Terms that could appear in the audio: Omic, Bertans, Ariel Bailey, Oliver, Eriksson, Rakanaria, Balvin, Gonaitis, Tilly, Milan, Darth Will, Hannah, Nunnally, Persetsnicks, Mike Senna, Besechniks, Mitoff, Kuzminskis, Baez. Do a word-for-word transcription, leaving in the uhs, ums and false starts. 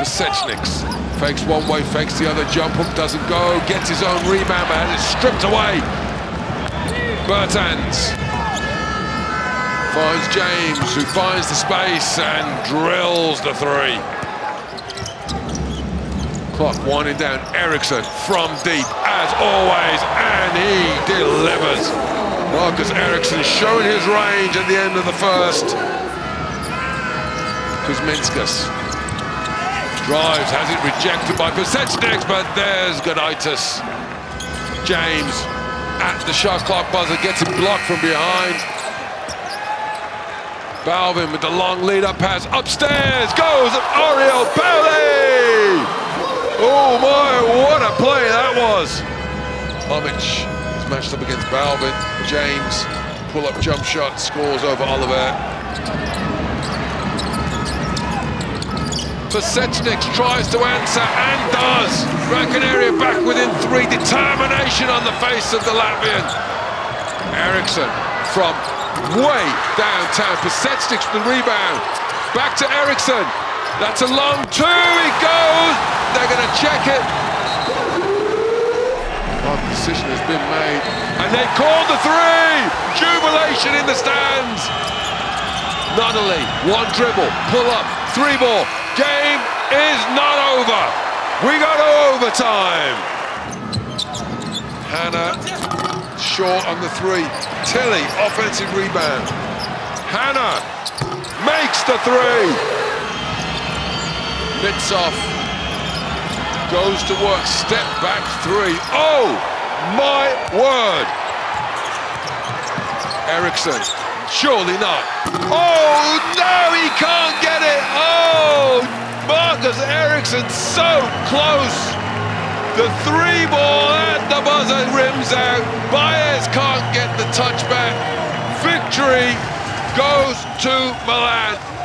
Besechniks fakes one way, fakes the other, jump hook doesn't go, gets his own rebound, and it's stripped away. Bertans finds James, who finds the space and drills the three. Clock winding down. Eriksson from deep, as always, and he delivers. Marcus Eriksson showing his range at the end of the first. Kuzminskis drives, has it rejected by Persetsnicks, but there's Gonaitis. James at the shot clock buzzer gets him blocked from behind. Balvin with the long lead-up pass upstairs, goes at Ariel Bailey! Oh my, what a play that was! Omic is matched up against Balvin. James, pull-up jump shot, scores over Oliver. Persetsnicks tries to answer and does. Rakanaria back within three. Determination on the face of the Latvian. Eriksson from way downtown. Persetsnicks with the rebound. Back to Eriksson. That's a long two. It goes. They're going to check it. Hard decision has been made. And they called the three. Jubilation in the stands. Nunnally, one dribble, pull up, three ball. Game is not over. We got overtime. Hannah short on the three. Tilly offensive rebound. Hannah makes the three. Mitoff goes to work. Step back three. Oh my word! Eriksson, surely not. Oh no, he can't get it. Oh. Marcus Eriksson so close. The three ball at the buzzer rims out. Baez can't get the touchback. Victory goes to Milan.